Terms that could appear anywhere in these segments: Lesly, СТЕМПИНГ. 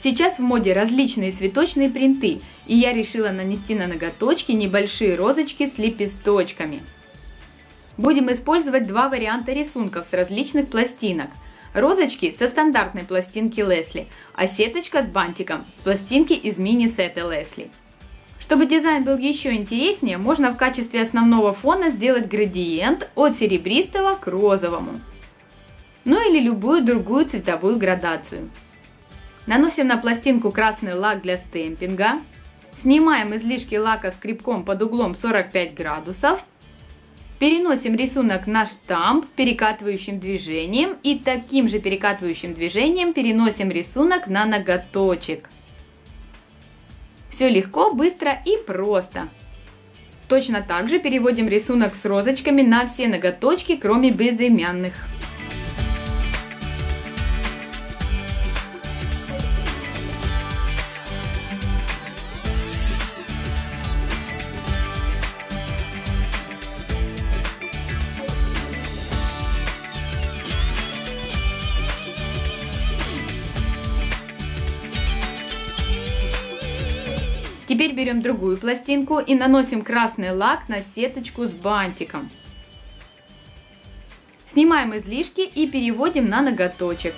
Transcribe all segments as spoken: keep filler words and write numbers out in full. Сейчас в моде различные цветочные принты, и я решила нанести на ноготочки небольшие розочки с лепесточками. Будем использовать два варианта рисунков с различных пластинок. Розочки со стандартной пластинки Lesly, а сеточка с бантиком с пластинки из мини-сета Lesly. Чтобы дизайн был еще интереснее, можно в качестве основного фона сделать градиент от серебристого к розовому. Ну или любую другую цветовую градацию. Наносим на пластинку красный лак для стемпинга. Снимаем излишки лака скребком под углом сорок пять градусов. Переносим рисунок на штамп перекатывающим движением и таким же перекатывающим движением переносим рисунок на ноготочек. Все легко, быстро и просто. Точно так же переводим рисунок с розочками на все ноготочки, кроме безымянных. Теперь берем другую пластинку и наносим красный лак на сеточку с бантиком. Снимаем излишки и переводим на ноготочек.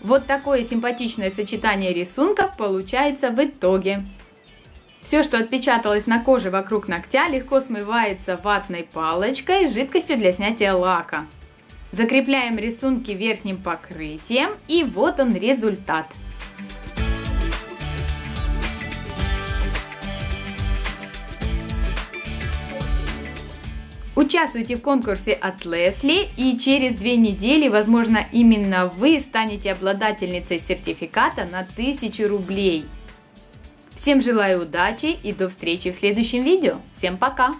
Вот такое симпатичное сочетание рисунков получается в итоге. Все, что отпечаталось на коже вокруг ногтя, легко смывается ватной палочкой с жидкостью для снятия лака. Закрепляем рисунки верхним покрытием, и вот он результат. Участвуйте в конкурсе от Lesly, и через две недели, возможно, именно вы станете обладательницей сертификата на тысячу рублей. Всем желаю удачи и до встречи в следующем видео. Всем пока!